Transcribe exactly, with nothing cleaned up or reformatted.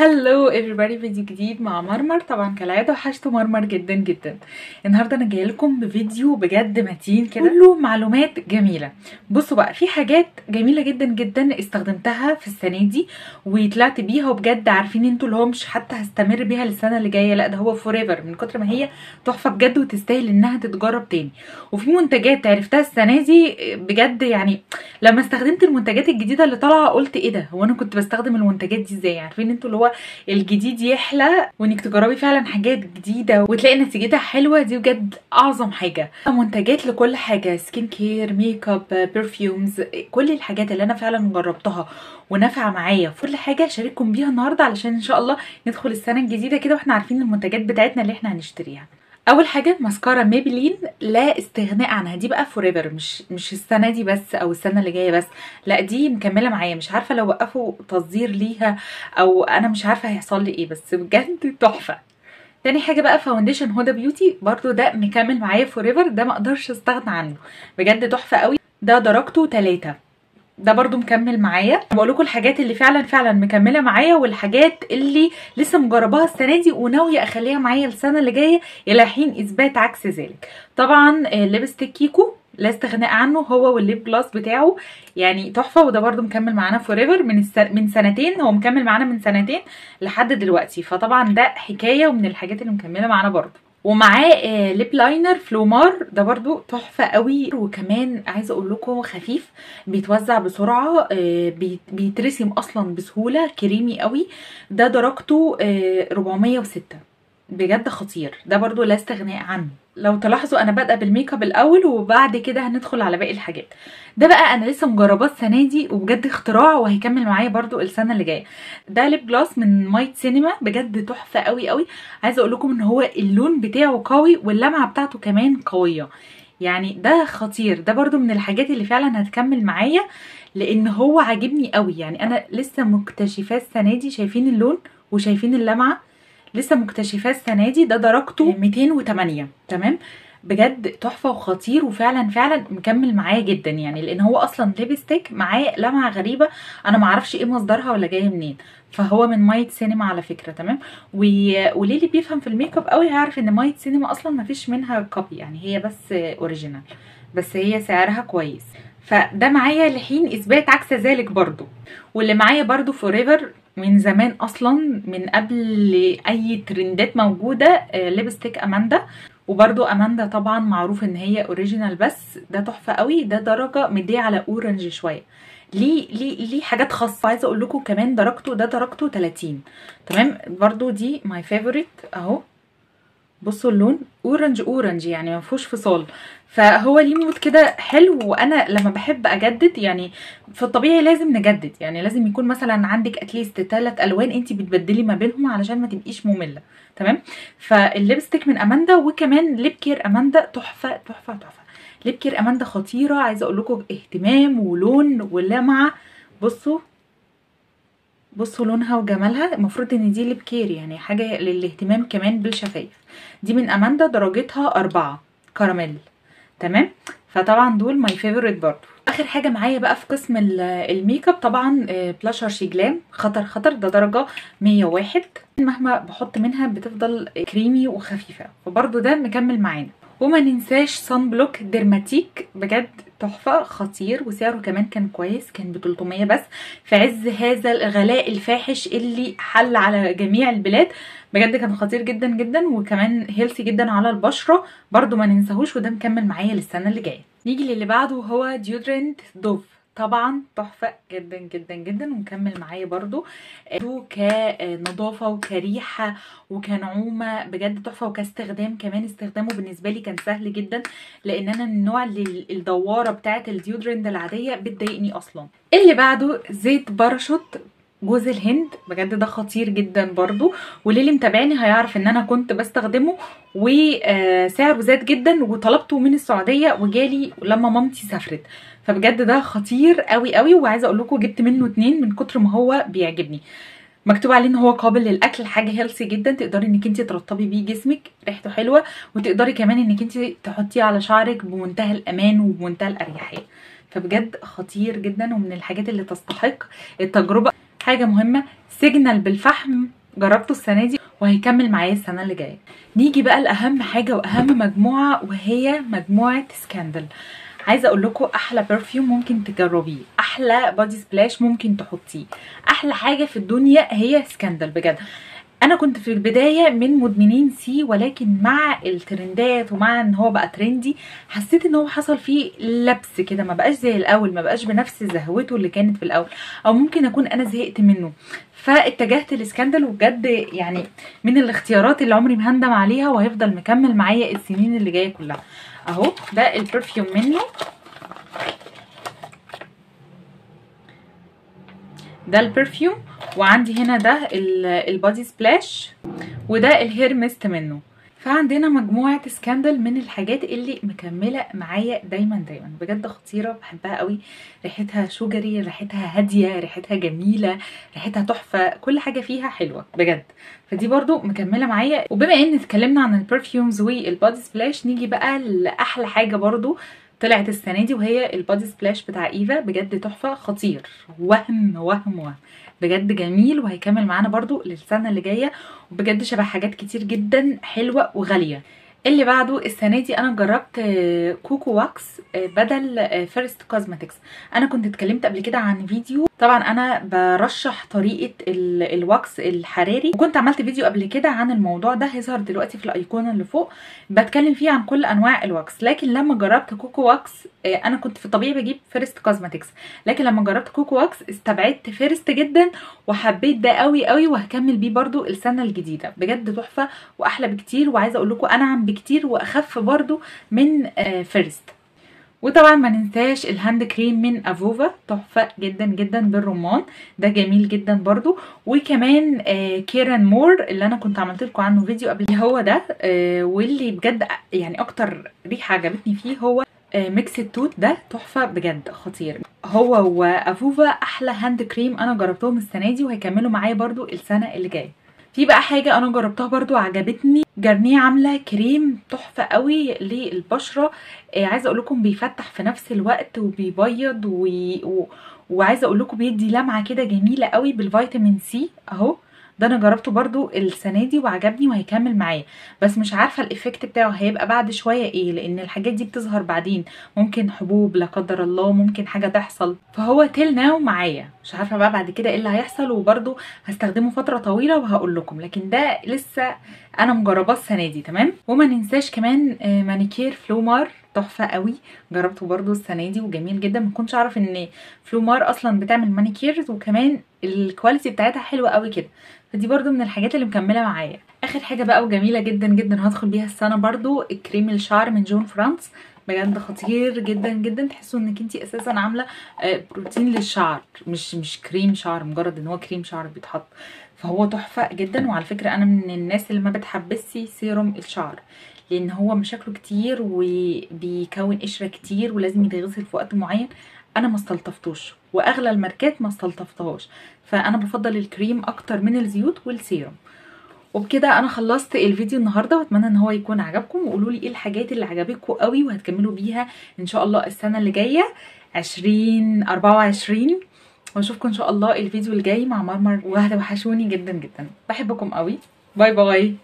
هلو everybody، فيديو جديد مع مرمر. طبعا كالعاده وحشتوا مرمر جدا جدا. النهارده انا جايه لكم بفيديو بجد متين كده كله معلومات جميله. بصوا بقى، في حاجات جميله جدا جدا استخدمتها في السنه دي وطلعت بيها، وبجد عارفين انتوا اللي هو مش حتى هستمر بيها للسنه اللي جايه، لا ده هو فور ايفر من كتر ما هي تحفه بجد وتستاهل انها تتجرب تاني. وفي منتجات عرفتها السنه دي بجد، يعني لما استخدمت المنتجات الجديده اللي طالعه قلت ايه ده، هو انا كنت بستخدم المنتجات دي ازاي؟ عارفين انتوا اللي هو الجديد يحلى وانك تجربي فعلا حاجات جديده وتلاقي نتيجتها حلوه، دي بجد اعظم حاجه. منتجات لكل حاجه، سكين كير، ميك اب، برفيومز، كل الحاجات اللي انا فعلا جربتها ونافعه معايا كل حاجه هشارككم بيها النهارده، علشان ان شاء الله ندخل السنه الجديده كده واحنا عارفين المنتجات بتاعتنا اللي احنا هنشتريها. اول حاجه ماسكارا ميبلين لا استغناء عنها، دي بقى فوريفر، مش مش السنه دي بس او السنه اللي جايه بس، لا دي مكمله معايا. مش عارفه لو وقفوا تصدير ليها او انا مش عارفه هيحصل لي ايه، بس بجد تحفه. تاني حاجه بقى فاونديشن هودا بيوتي، برضو ده مكمل معايا فوريفر، ده ما اقدرش استغنى عنه، بجد تحفه قوي. ده درجته تلاتة، ده برضو مكمل معايا. بقول لكم الحاجات اللي فعلا فعلا مكمله معايا والحاجات اللي لسه مجرباها السنه دي وناويه اخليها معايا السنه اللي جايه الى حين اثبات عكس ذلك. طبعا ليبستيك كيكو لا استغناء عنه، هو والليب جلاس بتاعه يعني تحفه، وده برضو مكمل معانا فوريفر من من سنتين، هو مكمل معانا من سنتين لحد دلوقتي، فطبعا ده حكايه ومن الحاجات اللي مكمله معانا برضو. ومعاه ليب لاينر فلومار، ده برضو تحفه قوي، وكمان عايزه اقول لكم خفيف بيتوزع بسرعه، بيترسم اصلا بسهوله، كريمي قوي، ده درجته أربعمية وستة، بجد خطير، ده برضو لا استغناء عنه. لو تلاحظوا انا بادئه بالميك اب الاول وبعد كده هندخل على باقي الحاجات. ده بقى انا لسه مجرباه السنه دي وبجد اختراع وهيكمل معايا برضو السنه اللي جايه. ده ليب جلاس من ميت سينما، بجد تحفه قوي قوي. عايزه اقول لكم ان هو اللون بتاعه قوي واللمعه بتاعته كمان قويه، يعني ده خطير، ده برضو من الحاجات اللي فعلا هتكمل معايا لان هو عاجبني قوي. يعني انا لسه مكتشفاه السنه دي، شايفين اللون وشايفين اللمعه، لسه مكتشفاه السنه دي. ده درجته ميتين وتمانية، تمام، بجد تحفه وخطير، وفعلا فعلا مكمل معايا جدا، يعني لان هو اصلا ليبستيك معاه لمعه غريبه انا ما اعرفش ايه مصدرها ولا جايه منين، فهو من مايت سينما على فكره، تمام. وليلي بيفهم في الميك اب قوي، هيعرف ان مايت سينما اصلا ما فيش منها كوبي، يعني هي بس اوريجينال، بس هي سعرها كويس، فده معايا لحين اثبات عكس ذلك برضو. واللي معايا برضو فوريفر من زمان اصلا، من قبل اي ترندات موجوده، ليبستيك اماندا، وبرضو اماندا طبعا معروف ان هي اوريجينال بس، ده تحفه قوي، ده درجه مديه على اورنج شويه، ليه ليه ليه حاجات خاصه. عايزه اقول لكم كمان درجته، ده درجته تلاتين، تمام، برضو دي ماي فيفوريت اهو. بصوا اللون اورنج اورنج، يعني ما فيهوش فصال، فهو ليه مود كده حلو. وانا لما بحب اجدد، يعني في الطبيعي لازم نجدد، يعني لازم يكون مثلا عندك اتليست تلات الوان انت بتبدلي ما بينهم علشان ما تبقيش ممله، تمام. فالليبستيك من اماندا، وكمان ليب كير اماندا تحفه تحفه تحفه، ليب كير اماندا خطيره، عايزه اقول لكم اهتمام ولون ولمعه. بصوا بصوا لونها وجمالها، المفروض ان دي ليب كير، يعني حاجه للاهتمام كمان بالشفايف. دي من اماندا درجتها أربعة كراميل، تمام، فطبعا دول ماي فيفوريت برضو. اخر حاجه معايا بقى في قسم الميك اب طبعا بلاشر شجلام، خطر خطر، ده درجه مية وواحد، مهما بحط منها بتفضل كريمي وخفيفه، وبرضو ده مكمل معانا. وما ننساش صن بلوك ديرماتيك، بجد تحفه خطير، وسعره كمان كان كويس، كان ب تلتمية بس، في عز هذا الغلاء الفاحش اللي حل على جميع البلاد، بجد كان خطير جدا جدا، وكمان هيلثي جدا على البشره، برضو ما ننساهوش، وده مكمل معايا للسنه اللي جايه. نيجي للي بعده وهو ديودرنت دوف، طبعا تحفه جدا جدا جدا، ومكمل معايا برضو كنظافه وكريحه وكنعومه، بجد تحفه، وكاستخدام كمان، استخدامه بالنسبه لي كان سهل جدا، لان انا من النوع اللي الدواره بتاعه الديودرنت العاديه بتضايقني اصلا. اللي بعده زيت باراشوت جوز الهند، بجد ده خطير جدا برضو، واللي متابعني هيعرف ان انا كنت بستخدمه وسعره زاد جدا، وطلبته من السعوديه وجالي لما مامتي سافرت، فبجد ده خطير قوي قوي. وعايزه اقول لكم جبت منه اتنين من كتر ما هو بيعجبني، مكتوب عليه ان هو قابل للاكل، حاجه هيلثي جدا، تقدري انك انت ترطبي بيه جسمك، ريحته حلوه، وتقدري كمان انك انت تحطيه على شعرك بمنتهى الامان وبمنتهى الاريحيه، فبجد خطير جدا، ومن الحاجات اللي تستحق التجربه. حاجه مهمه، سيجنال بالفحم جربته السنه دي وهيكمل معايا السنه اللي جايه. نيجي بقى لاهم حاجه واهم مجموعه، وهي مجموعه سكاندل. عايزه اقول لكم احلى برفيوم ممكن تجربيه، احلى بادي سبلاش ممكن تحطيه، احلى حاجه في الدنيا هي سكاندل بجد. انا كنت في البدايه من مدمنين سي، ولكن مع الترندات ومع ان هو بقى ترندي حسيت ان هو حصل فيه لبس كده، ما بقاش زي الاول، ما بقاش بنفس زهوته اللي كانت في الاول، او ممكن اكون انا زهقت منه، فاتجهت لسكاندل. وبجد يعني من الاختيارات اللي عمري ما هندم عليها، وهيفضل مكمل معايا السنين اللي جايه كلها. اهو ده البرفيوم منه، ده البرفيوم، وعندي هنا ده البادي سبلاش، وده الهير ميست منه. فعندنا مجموعه سكاندل من الحاجات اللي مكمله معايا دايما دايما، بجد خطيره، بحبها قوي. ريحتها شوجري، ريحتها هاديه، ريحتها جميله، ريحتها تحفه، كل حاجه فيها حلوه بجد. فدي برضو مكمله معايا. وبما ان اتكلمنا عن البرفيومز والبادي سبلاش، نيجي بقى لاحلى حاجه برضو طلعت السنه دي، وهي البادي سبلاش بتاع ايفا. بجد تحفه، خطير، وهم وهم وهم بجد جميل، وهيكمل معانا برضو للسنه اللي جايه، وبجد شبه حاجات كتير جدا حلوه وغاليه. اللي بعده السنه دي انا جربت كوكو واكس بدل فيرست كوزماتكس. انا كنت اتكلمت قبل كده عن فيديو، طبعا انا برشح طريقه الواكس الحراري، وكنت عملت فيديو قبل كده عن الموضوع ده، هيظهر دلوقتي في الايقونه اللي فوق، بتكلم فيه عن كل انواع الواكس. لكن لما جربت كوكو واكس، انا كنت في الطبيعي بجيب فيرست كوزماتكس، لكن لما جربت كوكو واكس استبعدت فيرست جدا، وحبيت ده قوي قوي، وهكمل بيه برده السنه الجديده. بجد تحفه واحلى بكتير، وعايزه اقول لكم انعم بكتير واخف برده من فيرست. وطبعا ما ننساش الهاند كريم من افوفا، تحفه جدا جدا بالرمان، ده جميل جدا برضو. وكمان آه كيران مور اللي انا كنت عملت لكم عنه فيديو قبل، هو ده آه واللي بجد يعني اكتر ريحه عجبتني فيه هو آه ميكس التوت، ده تحفه بجد، خطير. هو وافوفا احلى هاند كريم انا جربتهم السنه دي، وهيكملوا معايا برضو السنه اللي جايه. في بقى حاجه انا جربتها برضو عجبتني، جارنيه عامله كريم تحفه قوي للبشره، آه عايزه اقول لكم بيفتح في نفس الوقت وبيبيض، وي... و... وعايزه اقول لكم بيدي لمعه كده جميله قوي بالفيتامين سي. اهو ده انا جربته برضو السنه دي وعجبني وهيكمل معايا، بس مش عارفه الايفكت بتاعه هيبقى بعد شويه ايه، لان الحاجات دي بتظهر بعدين، ممكن حبوب لا قدر الله، ممكن حاجه تحصل، فهو تيل ناو معايا، مش عارفه بقى بعد كده ايه اللي هيحصل، وبرضو هستخدمه فتره طويله وهقول لكم. لكن ده لسه انا مجرباه السنه دي، تمام. وما ننساش كمان مانيكير فلومار، تحفه قوي، جربته برضو السنه دي وجميل جدا. ما كنتش اعرف ان فلومار اصلا بتعمل مانيكيرز، وكمان الكواليتي بتاعتها حلوه قوي كده، فدي برضو من الحاجات اللي مكمله معايا. اخر حاجه بقى وجميله جدا جدا هدخل بيها السنه برضو، الكريم الشعر من جون فرانكس، بجد خطير جدا جدا، تحسوا انك انتي اساسا عامله بروتين للشعر، مش مش كريم شعر، مجرد ان هو كريم شعر بيتحط، فهو تحفه جدا. وعلى فكره انا من الناس اللي ما بتحبسي سيروم الشعر، لان هو مشاكله كتير وبيكون قشره كتير ولازم يتغسل في وقت معين، انا ما استلطفتوش، واغلى الماركات ما استلطفتهاش، فانا بفضل الكريم اكتر من الزيوت والسيروم. وبكده انا خلصت الفيديو النهارده، واتمنى ان هو يكون عجبكم، وقولوا لي ايه الحاجات اللي عجبتكم قوي وهتكملوا بيها ان شاء الله السنه اللي جايه ألفين وأربعة وعشرين. واشوفكم ان شاء الله الفيديو الجاي مع مرمر، وهتوحشوني جدا جدا، بحبكم قوي، باي باي.